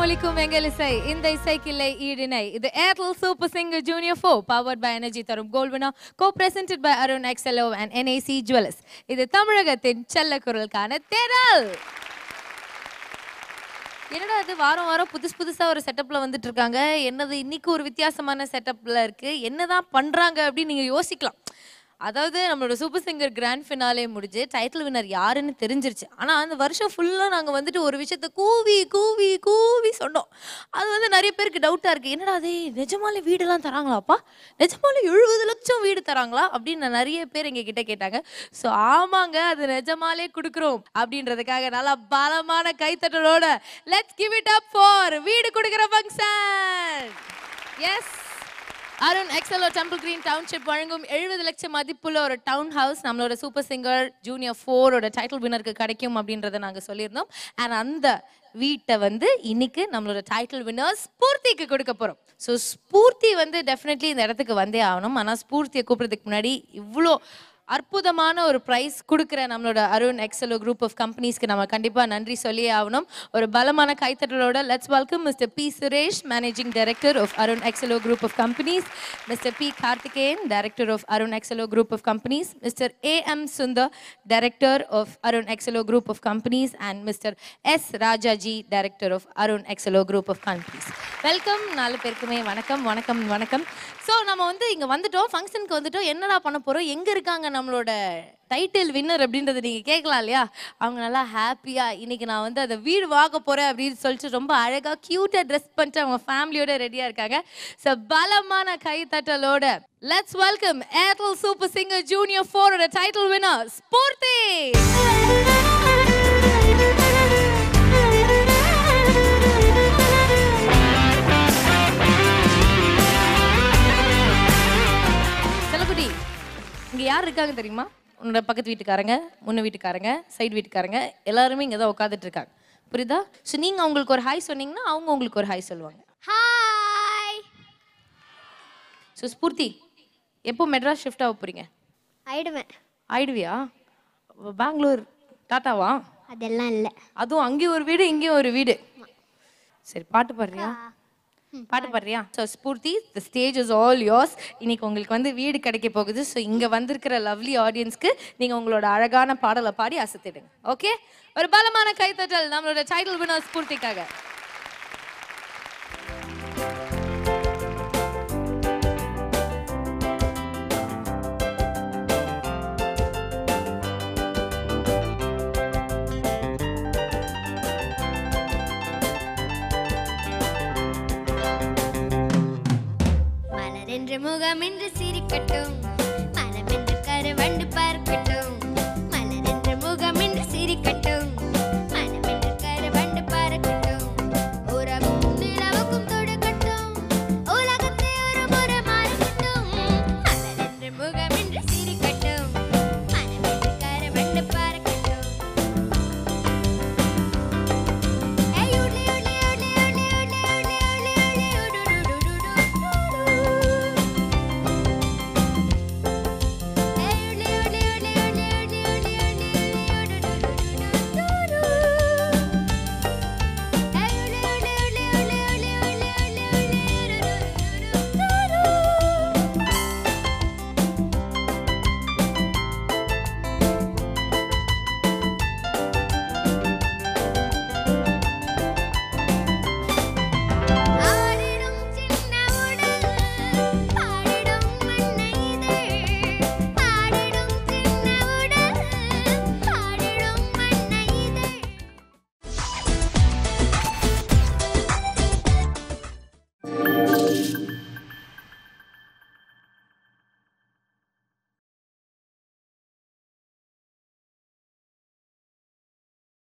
Molikum, Engelisai, Indai Saikillai Edenai. The Airtel Super Singer Junior 4, powered by Energy Tarum Goldwina, co-presented by Arun Excello and NAC Jewels. This is Tamilagathin Chellakurul Kana. Teral! என்னடா அது வாரம் வாரம் புதுசு புதுசா ஒரு செட்டப்ல வந்துட்டு இருக்காங்க. என்னது இன்னைக்கு ஒரு வித்தியாசமான செட்டப்ல இருக்கு. என்னதான் பண்றாங்க அப்படி நீங்க யோசிக்கலாம். அதாவது நம்மளோட சூப்பர் சிங்கர் கிராண்ட் ஃபினாலே முடிஞ்சு டைட்டில் வின்னர் யாருன்னு தெரிஞ்சிருச்சு. ஆனா அந்த வருஷம் ஃபுல்லா நாங்க வந்துட்டு ஒரு விஷயத்தை கூவி கூவி கூவி சொன்னோம். அது வந்து நிறைய பேருக்கு டவுட்டா இருக்கு. என்னடா அது நிஜமாலே வீடெல்லாம் தராங்களாப்பா, நிஜமாலே 70 லட்சம் வீடு தராங்களா அப்படின்னு நிறைய பேர் எங்க கிட்ட கேட்டாங்க. ஸோ ஆமாங்க, அது நிஜமாலே கொடுக்குறோம் அப்படின்றதுக்காக நல்லா பலமான கைத்தட்டலோட let's give it up for வீடு கொடுக்குற function. Yes, Arun Excello Temple Green Township வழங்கும் 70 லட்சம் மதிப்புள்ள ஒரு டவுன் ஹவுஸ் நம்மளோட சூப்பர் சிங்கர் ஜூனியர் 4ஓட டைட்டில் வின்னருக்கு கிடைக்கும் அப்படின்றத நாங்கள் சொல்லியிருந்தோம். அண்ட் அந்த வீட்டை வந்து இன்னைக்கு நம்மளோட டைட்டில் வின்னர் ஸ்பூர்த்திக்கு கொடுக்க போகிறோம். ஸோ ஸ்பூர்த்தி வந்து டெஃபினெட்லி இந்த இடத்துக்கு வந்தே ஆகணும். ஆனால் ஸ்பூர்த்தியை கூப்பிட்றதுக்கு முன்னாடி இவ்வளோ அற்புதமான ஒரு ப்ரைஸ் கொடுக்குற நம்மளோட அருண் எக்ஸலோ குரூப் ஆஃப் கம்பெனிஸ்க்கு நம்ம கண்டிப்பாக நன்றி சொல்லியே ஆகணும். ஒரு பலமான கைத்தட்டலோட let's welcome mister P. Suresh, managing director of Arun Excello group of companies, mister P. Karthikeyan, director of Arun Excello group of companies, mister A.M. Sundar, director of Arun Excello group of companies, and mister S. Rajaji, director of Arun Excello group of companies. Welcome. நாலு பேருக்குமே வணக்கம் வணக்கம் வணக்கம். So நம்ம வந்து இங்கே வந்துட்டோம், ஃபங்க்ஷனுக்கு வந்துட்டோம். என்னடா பண்ண போகிறோம், எங்கே இருக்காங்க நம்மளோட டைட்டில் வின்னர் அப்படின்றத நீங்கள் கேட்கலாம் இல்லையா. அவங்க நல்லா ஹாப்பியாக இன்றைக்கி நான் வந்து அதை வீடு வாங்க போகிறேன் அப்படின்னு சொல்லிட்டு ரொம்ப அழகாக க்யூட்டாக ட்ரெஸ் பண்ணிட்டு அவங்க ஃபேமிலியோட ரெடியாக இருக்காங்க. ஸோ பலமான கைத்தட்டலோட let's welcome Airtel super singer junior 4ஓட டைட்டில் வின்னர் ஸ்பூர்த்தி. இங்கே யார் இருக்காங்க தெரியுமா? உன்னோட பக்கத்து வீட்டுக்காரங்க, முன்ன வீட்டுக்காரங்க, சைடு வீட்டுக்காரங்க எல்லாருமே இங்கே தான் உட்காந்துட்டு இருக்காங்க. புரியுதா? ஸோ நீங்கள் அவங்களுக்கு ஒரு ஹாய் சொன்னீங்கன்னா அவங்க உங்களுக்கு ஒரு ஹாய் சொல்லுவாங்க. ஹாய். ஸோ ஸ்பூர்த்தி, எப்போ மெட்ராஸ் ஷிஃப்ட் ஆக போகிறீங்க? ஆயிடுவேன். ஆயிடுவியா? பெங்களூர் டாட்டாவா? அதெல்லாம் இல்லை, அதுவும் அங்கேயும் ஒரு வீடு இங்கேயும் ஒரு வீடு. சரி, பாட்டு பாடுறியா? பாட்டு பாடுறியா? So Spoorthi, the stage is all yours. இன்னைக்கு உங்களுக்கு வந்து வீடு கிடைக்க போகுது. ஸோ இங்கே வந்திருக்கிற லவ்லி ஆடியன்ஸ்க்கு நீங்கள் உங்களோட அழகான பாடலை பாடி அசத்திடுங்க. ஓகே, ஒரு பலமான கைத்தட்டல் நம்மளோட டைட்டில் வின்னர் ஸ்பூர்த்திக்காக. முகம் என்று சிரிக்கட்டும், மனம் என்று கருவண்டு பார்க்கட்டும், மலர் என்று முகம் என்று சிரிக்கட்டும்.